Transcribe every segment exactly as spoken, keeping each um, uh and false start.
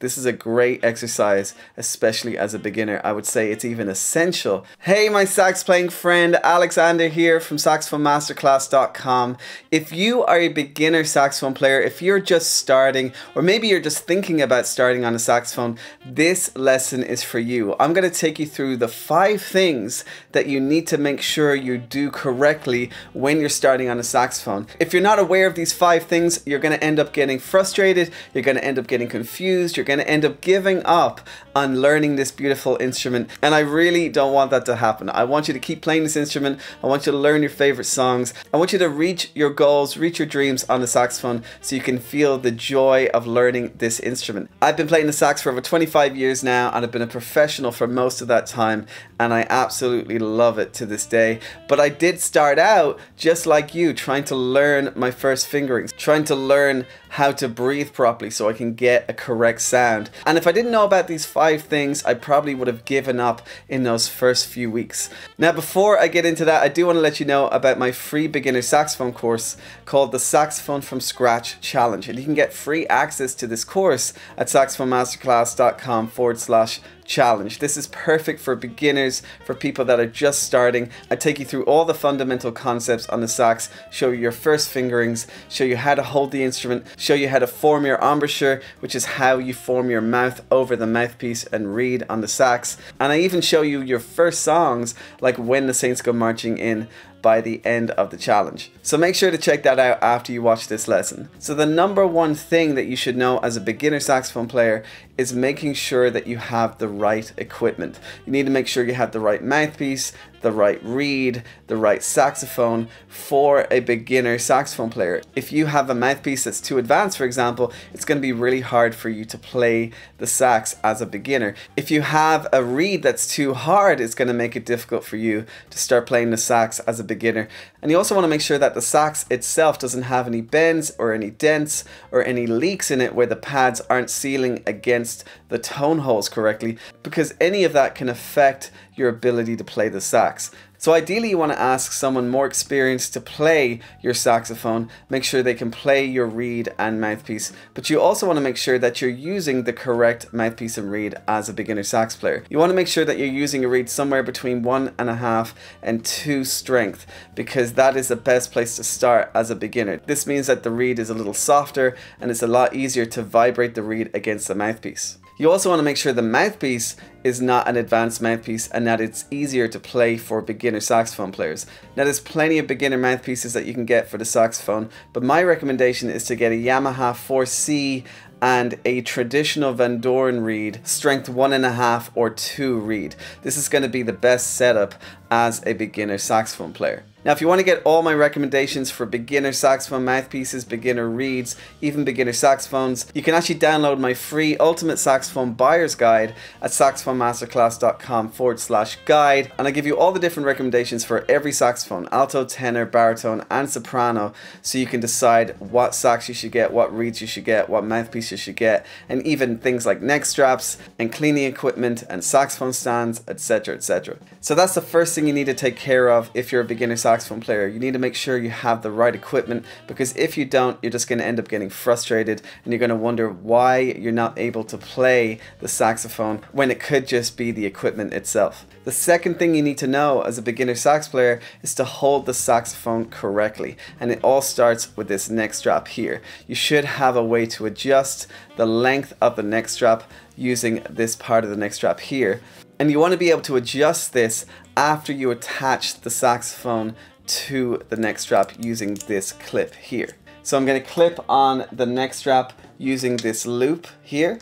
This is a great exercise, especially as a beginner. I would say it's even essential. Hey, my sax playing friend, Alexander here from saxophone masterclass dot com. If you are a beginner saxophone player, if you're just starting, or maybe you're just thinking about starting on a saxophone, this lesson is for you. I'm going to take you through the five things that you need to make sure you do correctly when you're starting on a saxophone. If you're not aware of these five things, you're going to end up getting frustrated, you're going to end up getting confused, you're going to end up giving up on learning this beautiful instrument, and I really don't want that to happen. I want you to keep playing this instrument, I want you to learn your favorite songs, I want you to reach your goals, reach your dreams on the saxophone so you can feel the joy of learning this instrument. I've been playing the sax for over twenty-five years now, and I've been a professional for most of that time, and I absolutely love it to this day, but I did start out just like you, trying to learn my first fingerings, trying to learn how to breathe properly so I can get a correct sound. And if I didn't know about these five things, I probably would have given up in those first few weeks. Now, before I get into that, I do want to let you know about my free beginner saxophone course called the Saxophone from Scratch Challenge. And you can get free access to this course at saxophone masterclass dot com forward slash challenge. This is perfect for beginners, for people that are just starting. I take you through all the fundamental concepts on the sax, show you your first fingerings, show you how to hold the instrument, show you how to form your embouchure, which is how you form your mouth over the mouthpiece and reed on the sax. And I even show you your first songs, like When the Saints Go Marching In, by the end of the challenge. So make sure to check that out after you watch this lesson. So the number one thing that you should know as a beginner saxophone player is making sure that you have the right equipment. You need to make sure you have the right mouthpiece, the right reed, the right saxophone for a beginner saxophone player. If you have a mouthpiece that's too advanced, for example, it's going to be really hard for you to play the sax as a beginner. If you have a reed that's too hard, it's going to make it difficult for you to start playing the sax as a beginner. And you also want to make sure that the sax itself doesn't have any bends or any dents or any leaks in it where the pads aren't sealing against the tone holes correctly, because any of that can affect your ability to play the sax. So ideally you want to ask someone more experienced to play your saxophone, make sure they can play your reed and mouthpiece, but you also want to make sure that you're using the correct mouthpiece and reed as a beginner sax player. You want to make sure that you're using a reed somewhere between one and a half and two strength, because that is the best place to start as a beginner. This means that the reed is a little softer and it's a lot easier to vibrate the reed against the mouthpiece. You also want to make sure the mouthpiece is not an advanced mouthpiece and that it's easier to play for beginner saxophone players. Now, there's plenty of beginner mouthpieces that you can get for the saxophone, but my recommendation is to get a Yamaha four C and a traditional Vandoren reed, strength one and a half or two reed. This is going to be the best setup as a beginner saxophone player. Now, if you want to get all my recommendations for beginner saxophone mouthpieces, beginner reeds, even beginner saxophones, you can actually download my free Ultimate Saxophone Buyer's Guide at saxophone masterclass dot com forward slash guide, and I give you all the different recommendations for every saxophone, alto, tenor, baritone, and soprano, so you can decide what sax you should get, what reeds you should get, what mouthpiece you should get, and even things like neck straps and cleaning equipment and saxophone stands, et cetera, et cetera. So that's the first thing you need to take care of if you're a beginner saxophone saxophone player. You need to make sure you have the right equipment, because if you don't, you're just going to end up getting frustrated and you're going to wonder why you're not able to play the saxophone when it could just be the equipment itself. The second thing you need to know as a beginner sax player is to hold the saxophone correctly, and it all starts with this neck strap here. You should have a way to adjust the length of the neck strap using this part of the neck strap here. And you want to be able to adjust this after you attach the saxophone to the neck strap using this clip here. So I'm going to clip on the neck strap using this loop here.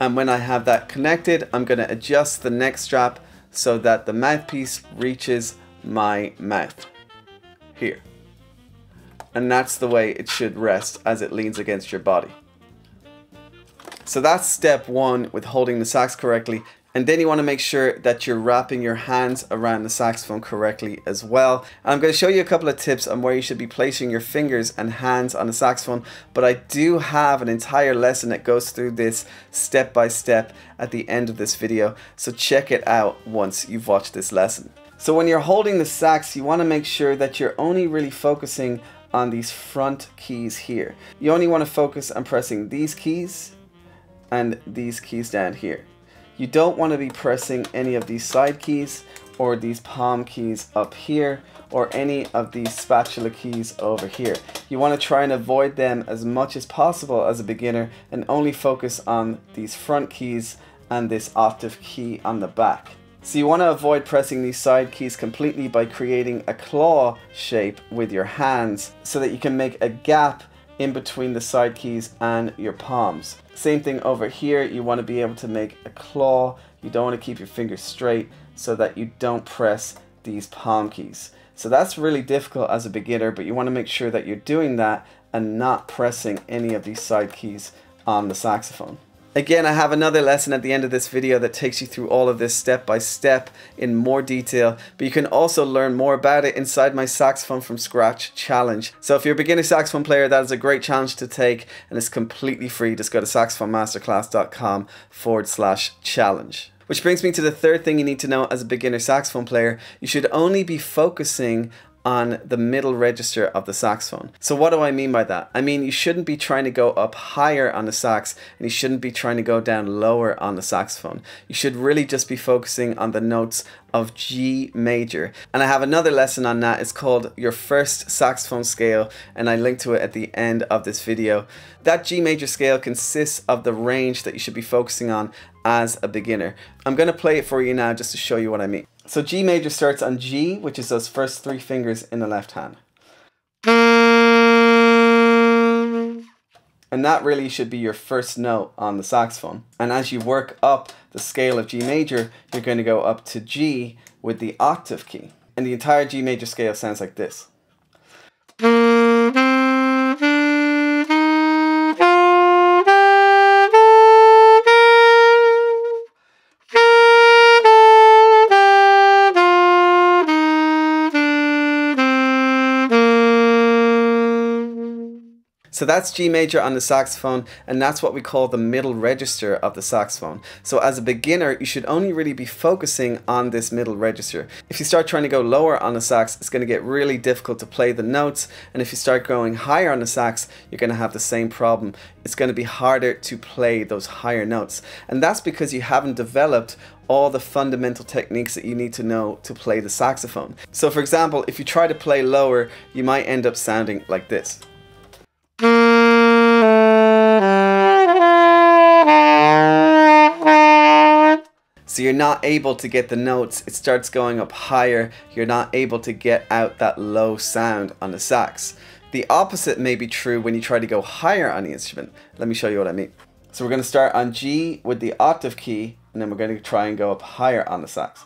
And when I have that connected, I'm going to adjust the neck strap so that the mouthpiece reaches my mouth here. And that's the way it should rest as it leans against your body. So that's step one with holding the sax correctly. And then you want to make sure that you're wrapping your hands around the saxophone correctly as well. And I'm going to show you a couple of tips on where you should be placing your fingers and hands on the saxophone, but I do have an entire lesson that goes through this step by step at the end of this video, so check it out once you've watched this lesson. So when you're holding the sax, you want to make sure that you're only really focusing on these front keys here. You only want to focus on pressing these keys and these keys down here. You don't want to be pressing any of these side keys or these palm keys up here or any of these spatula keys over here. You want to try and avoid them as much as possible as a beginner and only focus on these front keys and this octave key on the back. So you want to avoid pressing these side keys completely by creating a claw shape with your hands so that you can make a gap in between the side keys and your palms. Same thing over here, you want to be able to make a claw. You don't want to keep your fingers straight so that you don't press these palm keys. So that's really difficult as a beginner, but you want to make sure that you're doing that and not pressing any of these side keys on the saxophone. Again, I have another lesson at the end of this video that takes you through all of this step by step in more detail, but you can also learn more about it inside my Saxophone from Scratch challenge. So if you're a beginner saxophone player, that is a great challenge to take and it's completely free. Just go to saxophone masterclass dot com forward slash challenge. Which brings me to the third thing you need to know as a beginner saxophone player. You should only be focusing on the middle register of the saxophone. So what do I mean by that? I mean, you shouldn't be trying to go up higher on the sax and you shouldn't be trying to go down lower on the saxophone. You should really just be focusing on the notes of G major. And I have another lesson on that. It's called Your First Saxophone Scale, and I link to it at the end of this video. That G major scale consists of the range that you should be focusing on as a beginner. I'm gonna play it for you now just to show you what I mean. So G major starts on G, which is those first three fingers in the left hand. And that really should be your first note on the saxophone. And as you work up the scale of G major, you're going to go up to G with the octave key. And the entire G major scale sounds like this. So that's G major on the saxophone, and that's what we call the middle register of the saxophone. So as a beginner, you should only really be focusing on this middle register. If you start trying to go lower on the sax, it's going to get really difficult to play the notes, and if you start going higher on the sax, you're going to have the same problem. It's going to be harder to play those higher notes, and that's because you haven't developed all the fundamental techniques that you need to know to play the saxophone. So for example, if you try to play lower, you might end up sounding like this. So you're not able to get the notes, it starts going up higher, you're not able to get out that low sound on the sax. The opposite may be true when you try to go higher on the instrument. Let me show you what I mean. So we're going to start on G with the octave key, and then we're going to try and go up higher on the sax.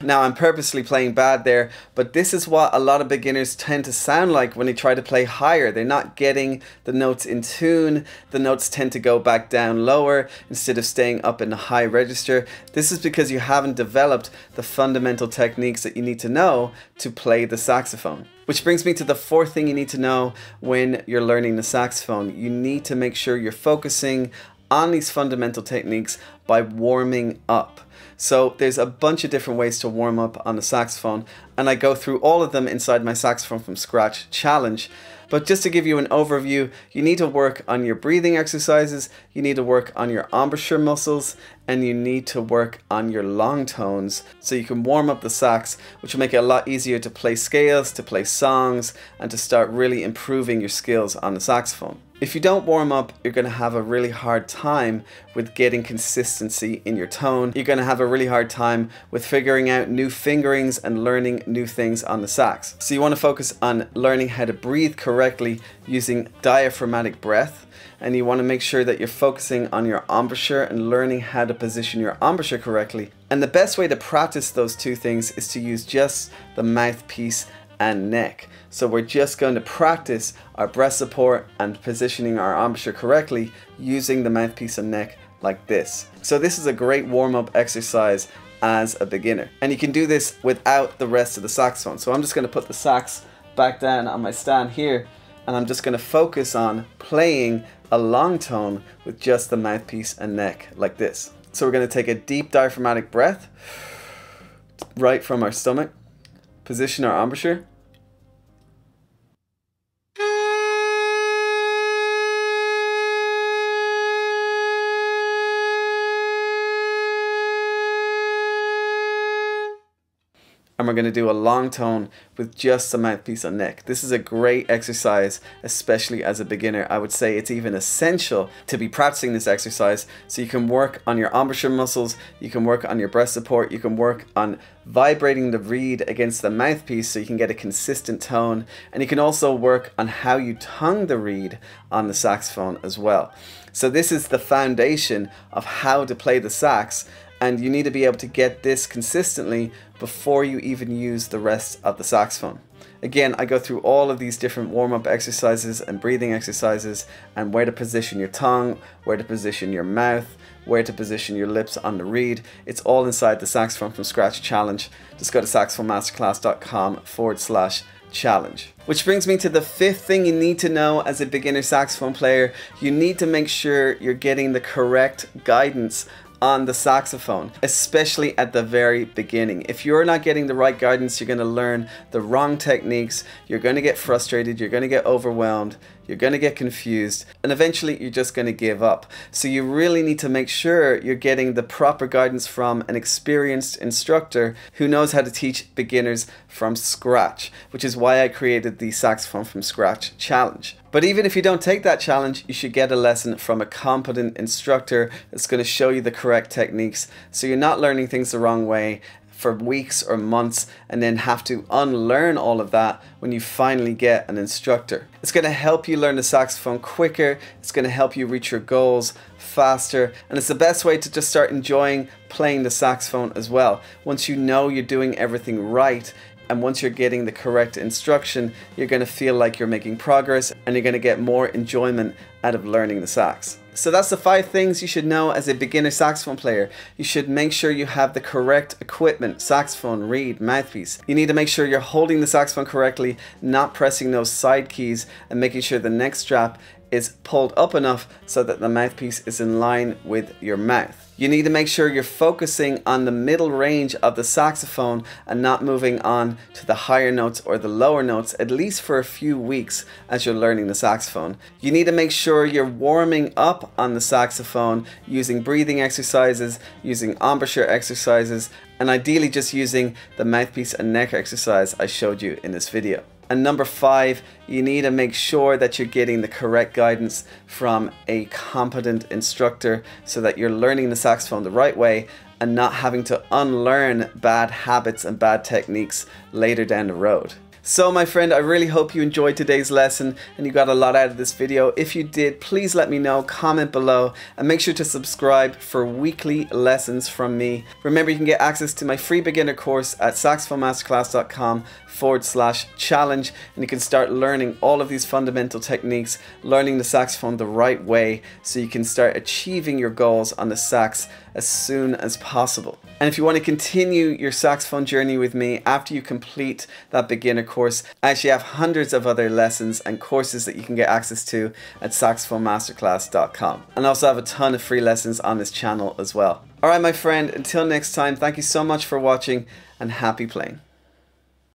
Now I'm purposely playing bad there, but this is what a lot of beginners tend to sound like when they try to play higher. They're not getting the notes in tune, the notes tend to go back down lower instead of staying up in the high register. This is because you haven't developed the fundamental techniques that you need to know to play the saxophone. Which brings me to the fourth thing you need to know when you're learning the saxophone. You need to make sure you're focusing on these fundamental techniques by warming up. So there's a bunch of different ways to warm up on the saxophone, and I go through all of them inside my Saxophone from Scratch challenge. But just to give you an overview, you need to work on your breathing exercises, you need to work on your embouchure muscles, and you need to work on your long tones so you can warm up the sax, which will make it a lot easier to play scales, to play songs, and to start really improving your skills on the saxophone. If you don't warm up, you're going to have a really hard time with getting consistency in your tone. You're going to have a really hard time with figuring out new fingerings and learning new things on the sax. So you want to focus on learning how to breathe correctly using diaphragmatic breath, and you want to make sure that you're focusing on your embouchure and learning how to position your embouchure correctly. And the best way to practice those two things is to use just the mouthpiece and neck. So we're just going to practice our breast support and positioning our embouchure correctly using the mouthpiece and neck like this. So this is a great warm-up exercise as a beginner. And you can do this without the rest of the saxophone. So I'm just going to put the sax back down on my stand here, and I'm just going to focus on playing a long tone with just the mouthpiece and neck like this. So we're going to take a deep diaphragmatic breath right from our stomach. position or embouchure. And we're going to do a long tone with just the mouthpiece and neck. This is a great exercise, especially as a beginner. I would say it's even essential to be practicing this exercise so you can work on your embouchure muscles, you can work on your breast support, you can work on vibrating the reed against the mouthpiece so you can get a consistent tone, and you can also work on how you tongue the reed on the saxophone as well. So this is the foundation of how to play the sax, and you need to be able to get this consistently before you even use the rest of the saxophone. Again, I go through all of these different warm-up exercises and breathing exercises, and where to position your tongue, where to position your mouth, where to position your lips on the reed. It's all inside the Saxophone From Scratch Challenge. Just go to saxophone masterclass dot com forward slash challenge. Which brings me to the fifth thing you need to know as a beginner saxophone player. You need to make sure you're getting the correct guidance on the saxophone, especially at the very beginning. If you're not getting the right guidance, you're going to learn the wrong techniques, you're going to get frustrated, you're going to get overwhelmed, you're going to get confused, and eventually you're just going to give up. So you really need to make sure you're getting the proper guidance from an experienced instructor who knows how to teach beginners from scratch, which is why I created the Saxophone From Scratch Challenge. But even if you don't take that challenge, you should get a lesson from a competent instructor that's going to show you the correct techniques so you're not learning things the wrong way for weeks or months and then have to unlearn all of that when you finally get an instructor. It's going to help you learn the saxophone quicker, it's going to help you reach your goals faster, and it's the best way to just start enjoying playing the saxophone as well. Once you know you're doing everything right, and once you're getting the correct instruction, you're going to feel like you're making progress and you're going to get more enjoyment out of learning the sax. So that's the five things you should know as a beginner saxophone player. You should make sure you have the correct equipment: saxophone, reed, mouthpiece. You need to make sure you're holding the saxophone correctly, not pressing those side keys, and making sure the neck strap is pulled up enough so that the mouthpiece is in line with your mouth. You need to make sure you're focusing on the middle range of the saxophone and not moving on to the higher notes or the lower notes, at least for a few weeks as you're learning the saxophone. You need to make sure you're warming up on the saxophone using breathing exercises, using embouchure exercises, and ideally just using the mouthpiece and neck exercise I showed you in this video. And number five, you need to make sure that you're getting the correct guidance from a competent instructor so that you're learning the saxophone the right way and not having to unlearn bad habits and bad techniques later down the road. So my friend, I really hope you enjoyed today's lesson and you got a lot out of this video. If you did, please let me know, comment below, and make sure to subscribe for weekly lessons from me. Remember, you can get access to my free beginner course at saxophone masterclass dot com forward slash challenge, and you can start learning all of these fundamental techniques, learning the saxophone the right way so you can start achieving your goals on the sax as soon as possible. And if you want to continue your saxophone journey with me after you complete that beginner course, I actually have hundreds of other lessons and courses that you can get access to at saxophone masterclass dot com. And I also have a ton of free lessons on this channel as well. All right, my friend, until next time, thank you so much for watching, and happy playing.